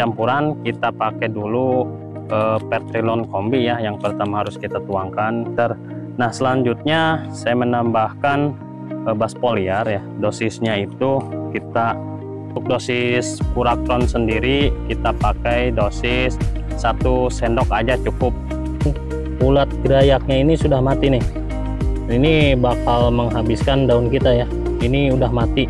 campuran kita pakai dulu Pertilon Combi ya, yang pertama harus kita tuangkan. Nah, selanjutnya saya menambahkan Basfoliar ya. Dosisnya itu kita untuk dosis Curacron sendiri kita pakai dosis 1 sendok aja cukup. Ulat gerayaknya ini sudah mati nih. Ini bakal menghabiskan daun kita ya. Ini udah mati.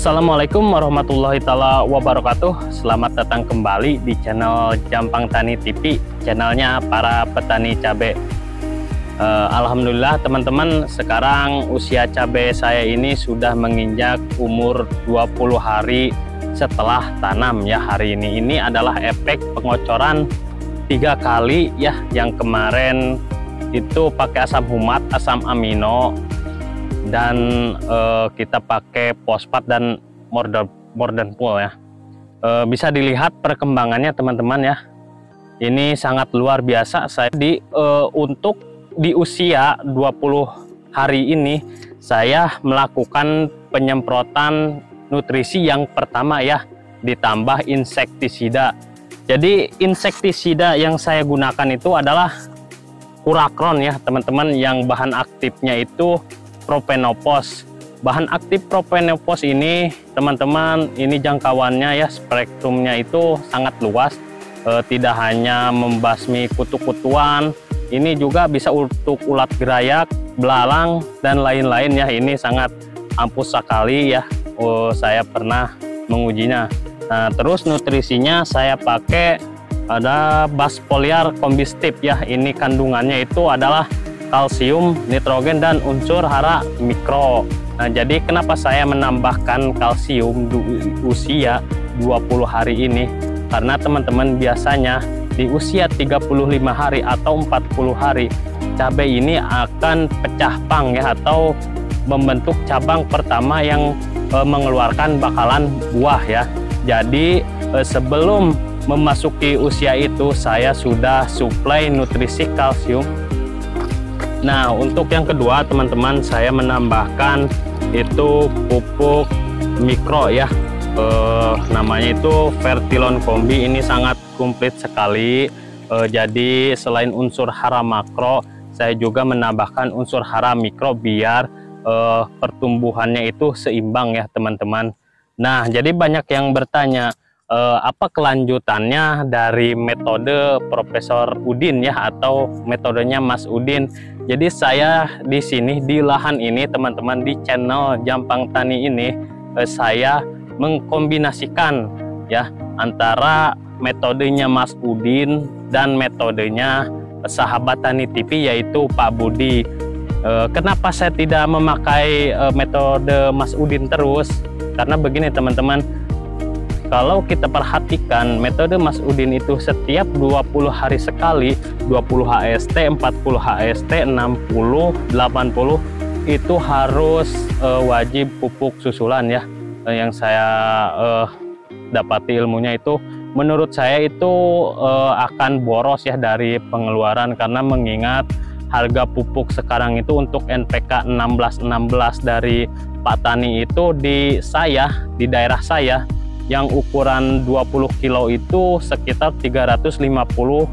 Assalamualaikum warahmatullahi taala wabarakatuh. Selamat datang kembali di channel Jampang Tani TV, channelnya para petani cabai. Alhamdulillah teman-teman, sekarang usia cabai saya ini sudah menginjak umur 20 hari setelah tanam ya. Hari ini adalah efek pengocoran 3 kali ya, yang kemarin itu pakai asam humat, asam amino, dan kita pakai fosfat dan morden pool ya. Bisa dilihat perkembangannya teman-teman ya, ini sangat luar biasa. Saya untuk di usia 20 hari ini saya melakukan penyemprotan nutrisi yang pertama ya, ditambah insektisida. Jadi insektisida yang saya gunakan itu adalah Curacron ya teman-teman, yang bahan aktifnya itu Profenofos. Bahan aktif Profenofos ini teman-teman, ini jangkauannya ya, spektrumnya itu sangat luas, tidak hanya membasmi kutu-kutuan, ini juga bisa untuk ulat gerayak, belalang, dan lain-lain ya. Ini sangat ampuh sekali ya, saya pernah mengujinya. Nah, terus nutrisinya saya pakai ada Basfoliar Kombistip ya. Ini kandungannya itu adalah kalsium, nitrogen, dan unsur hara mikro. Nah, jadi kenapa saya menambahkan kalsium di usia 20 hari ini? Karena teman-teman biasanya di usia 35 hari atau 40 hari cabai ini akan pecah pang ya, atau membentuk cabang pertama yang mengeluarkan bakalan buah ya. Jadi sebelum memasuki usia itu saya sudah suplai nutrisi kalsium. Nah, untuk yang kedua teman-teman, saya menambahkan itu pupuk mikro ya, namanya itu Pertilon Combi. Ini sangat komplit sekali. Jadi selain unsur hara makro, saya juga menambahkan unsur hara mikro biar pertumbuhannya itu seimbang ya teman-teman. Nah, jadi banyak yang bertanya apa kelanjutannya dari metode Profesor Udin ya, atau metodenya Mas Udin. Jadi saya di sini di lahan ini teman-teman, di channel Jampang Tani ini saya mengkombinasikan ya antara metodenya Mas Udin dan metodenya Sahabat Tani TV, yaitu Pak Budi. Kenapa saya tidak memakai metode Mas Udin terus? Karena begini teman-teman, kalau kita perhatikan metode Mas Udin itu setiap 20 hari sekali, 20 HST, 40 HST, 60, 80 itu harus wajib pupuk susulan ya. Yang saya dapati ilmunya itu, menurut saya itu akan boros ya dari pengeluaran, karena mengingat harga pupuk sekarang itu untuk NPK 16-16 dari Pak Tani itu di daerah saya yang ukuran 20 kilo itu sekitar 350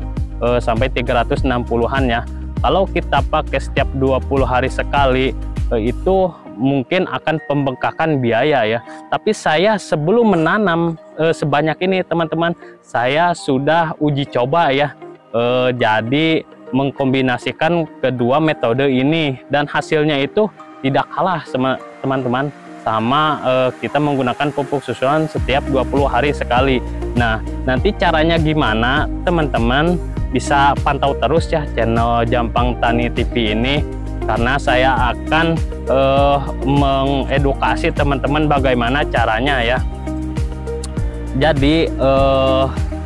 sampai 360-an ya. Kalau kita pakai setiap 20 hari sekali itu mungkin akan pembengkakan biaya ya. Tapi saya sebelum menanam sebanyak ini teman-teman, saya sudah uji coba ya. Jadi mengkombinasikan kedua metode ini, dan hasilnya itu tidak kalah teman-teman sama kita menggunakan pupuk susulan setiap 20 hari sekali. Nah, nanti caranya gimana teman-teman bisa pantau terus ya channel Jampang Tani TV ini, karena saya akan mengedukasi teman-teman bagaimana caranya ya. Jadi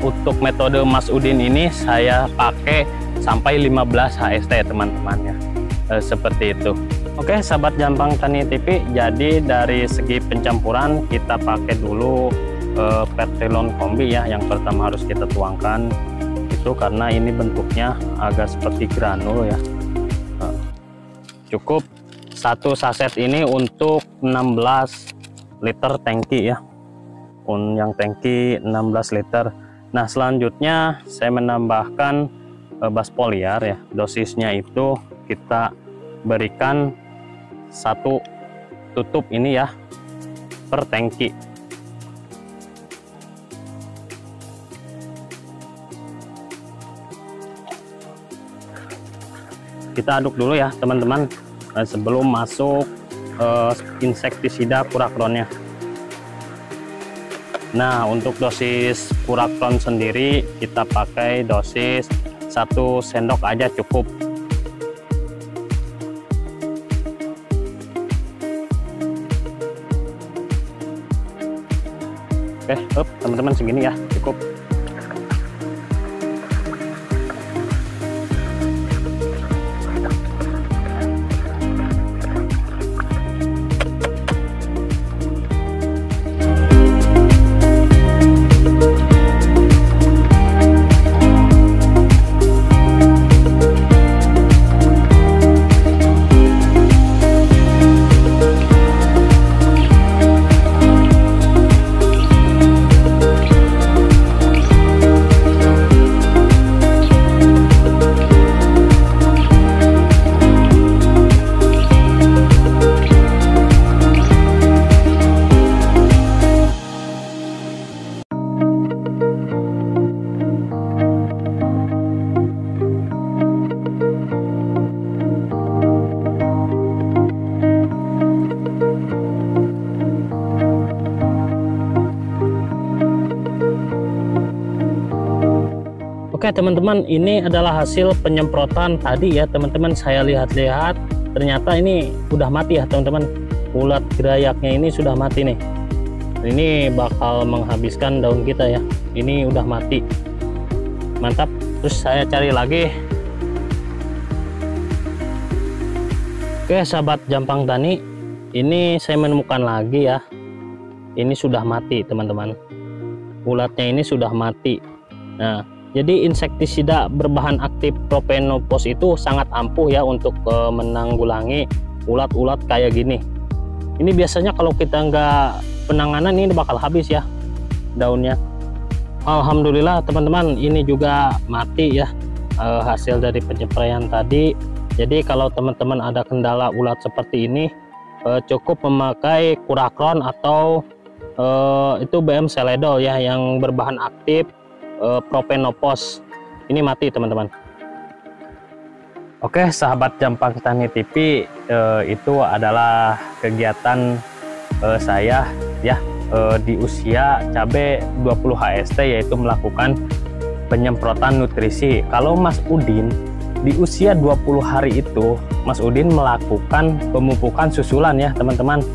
untuk metode Mas Udin ini saya pakai sampai 15 HST teman-teman ya, seperti itu. Oke, sahabat Jampang Tani TV, jadi dari segi pencampuran kita pakai dulu Pertilon Combi ya, yang pertama harus kita tuangkan. gitu karena ini bentuknya agak seperti granul ya. Cukup satu saset ini untuk 16 liter tangki ya, yang tangki 16 liter. Nah selanjutnya saya menambahkan basfoliar ya, dosisnya itu kita berikan satu tutup ini ya per tangki. Kita aduk dulu ya teman-teman sebelum masuk insektisida curacronnya. Nah untuk dosis curacron sendiri kita pakai dosis 1 sendok aja cukup. Oke, teman-teman segini ya cukup. Oke teman-teman, ini adalah hasil penyemprotan tadi ya teman-teman. Saya lihat-lihat ternyata ini udah mati ya teman-teman, ulat gerayaknya ini sudah mati nih. Ini bakal menghabiskan daun kita ya, ini udah mati, mantap. Terus saya cari lagi. Oke sahabat Jampang Tani, ini saya menemukan lagi ya, ini sudah mati teman-teman, ulatnya ini sudah mati. Nah jadi insektisida berbahan aktif Profenofos itu sangat ampuh ya untuk menanggulangi ulat-ulat kayak gini. Ini biasanya kalau kita nggak penanganan ini bakal habis ya daunnya. Alhamdulillah teman-teman, ini juga mati ya hasil dari penyemprotan tadi. Jadi kalau teman-teman ada kendala ulat seperti ini cukup memakai curacron atau itu BM seledol ya yang berbahan aktif Profenofos. Ini mati teman-teman. Oke sahabat Jampang Tani TV, itu adalah kegiatan saya ya di usia cabe 20 HST yaitu melakukan penyemprotan nutrisi. Kalau Mas Udin di usia 20 hari itu Mas Udin melakukan pemupukan susulan ya teman-teman,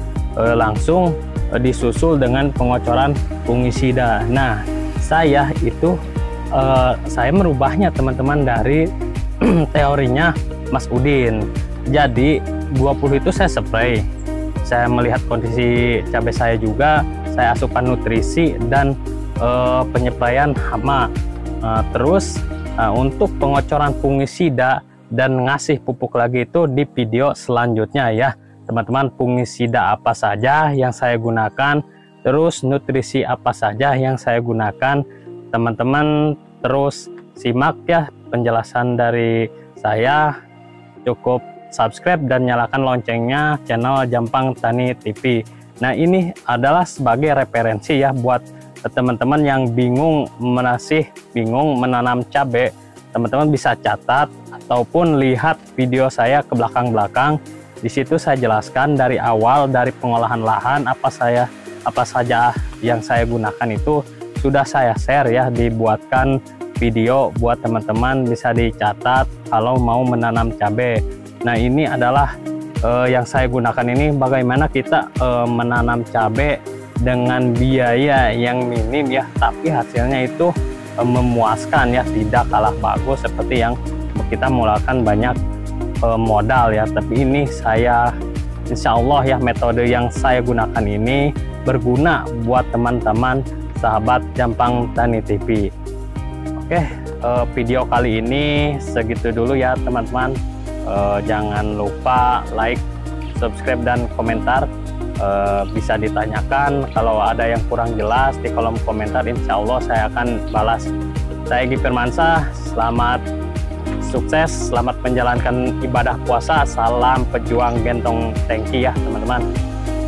langsung disusul dengan pengocoran fungisida. Nah saya itu saya merubahnya teman-teman dari teorinya Mas Udin. Jadi 20 itu saya spray, saya melihat kondisi cabai saya juga, saya asupan nutrisi dan penyepraian hama. Terus untuk pengocoran fungisida dan ngasih pupuk lagi itu di video selanjutnya ya teman-teman, fungisida apa saja yang saya gunakan, terus nutrisi apa saja yang saya gunakan. Teman-teman terus simak ya penjelasan dari saya. Cukup subscribe dan nyalakan loncengnya channel Jampang Tani TV. Nah ini adalah sebagai referensi ya buat teman-teman yang bingung menanam cabai. Teman-teman bisa catat ataupun lihat video saya ke belakang-belakang. Di situ saya jelaskan dari awal, dari pengolahan lahan apa saja yang saya gunakan itu sudah saya share ya, dibuatkan video buat teman-teman bisa dicatat kalau mau menanam cabai. Nah ini adalah yang saya gunakan ini, bagaimana kita menanam cabai dengan biaya yang minim ya, tapi hasilnya itu memuaskan ya, tidak kalah bagus seperti yang kita mulakan banyak modal ya. Tapi ini saya insya Allah ya, metode yang saya gunakan ini berguna buat teman-teman sahabat Jampang Tani TV. Oke. video kali ini segitu dulu ya teman-teman. Jangan lupa like, subscribe, dan komentar. Bisa ditanyakan kalau ada yang kurang jelas di kolom komentar, insya Allah saya akan balas. Saya Gipir Mansa, selamat sukses, selamat menjalankan ibadah puasa. Salam pejuang gentong tangki ya teman-teman.